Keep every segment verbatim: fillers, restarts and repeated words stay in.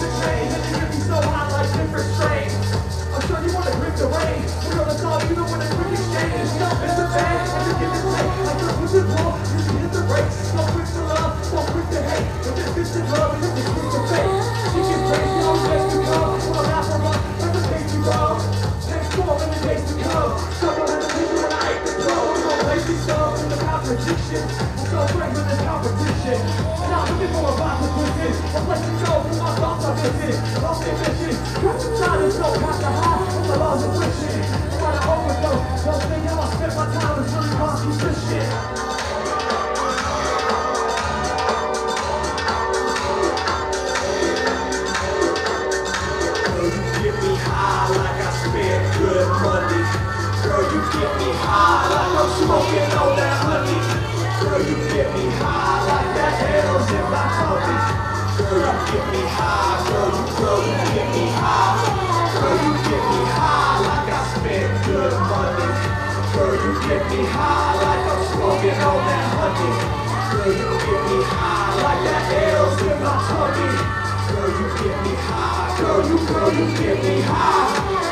the chain, and the grip is so hot like different strains. I'm sure you wanna grip the reins. We're gonna solve you don't wanna quick exchange. It's a bang, and you get the take. Like you're pushing more, you can hit the brakes. So quick to love, so quick to hate. If this bitch is love, you can quick to fake. You can break your best to go. So I'm out for luck, and the days you go. Transform in the days to come. Stuck on the people and I ain't control. We're gonna place these dogs in the competition. We're so great with this competition. And I'm looking for a vibe to put in. I'm letting go from my thoughts on this shit. Lost in vision. Got the shine and so got the high. From the laws of friction. Trying to overdose. Don't think how I spent my time is really lost in this shit. Get me high like I'm smoking on that honey. Girl, you get me high like that hell's in my tummy. Girl, you get me high, girl, you, girl, you get me high. Girl, you get me high like I spent good money. Girl, you get me high like I'm smoking on that honey. Girl, you get me high like that hell's in my tummy. Girl, you get me high, girl, you, girl, you get me high.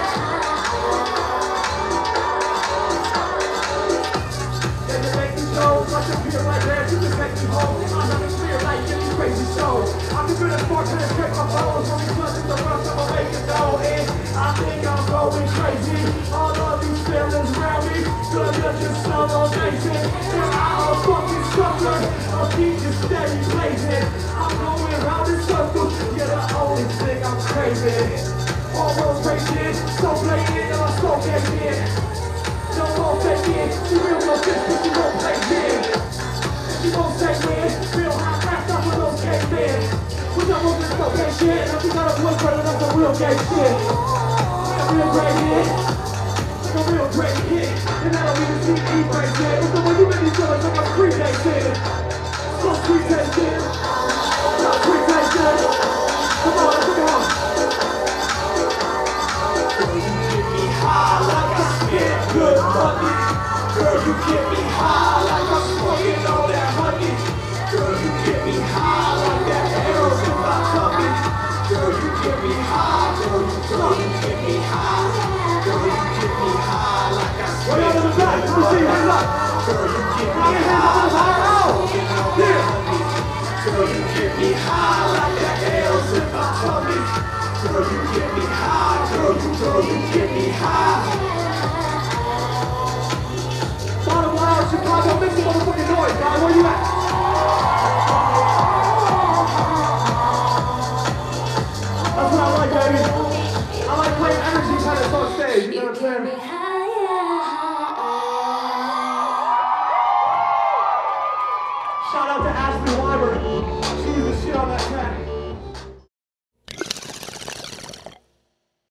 Steady blazing, I'm going round in circles. You're the only thing I'm craving. Almost racing, so blatant, I'm so in. No more faking, you will know this, but you won't play in. You won't take in, real high craft, I'm with those gay men. We don't want this okay shit, and we got a boy burning up the real gay shit. Like a real great hit, like a real great hit. And I don't even see E-break yet. It's the way you made me feel like I'm a pre-day kid. Not pretending, not pretending. Come on, come on. Girl, you get me high like I spent good money. Girl, you get me high like I'm smoking all that honey. Girl, you get me high like that arrows in my tummy. Girl, you get me high, girl, you, girl, you get me high. Girl, you get me high like I spent good money. Girl, you get me high. Girl, you get me high like the L's in my tummy. Girl, you get me high. Girl, you, girl, you get me high. Bottom line, Chicago, make some motherfucking noise, man. Where you at? That's what I like, baby. I like playing energy kind of on stage. You know what I'm saying? Shout out to Ashley Weimer. She was the shit on that track.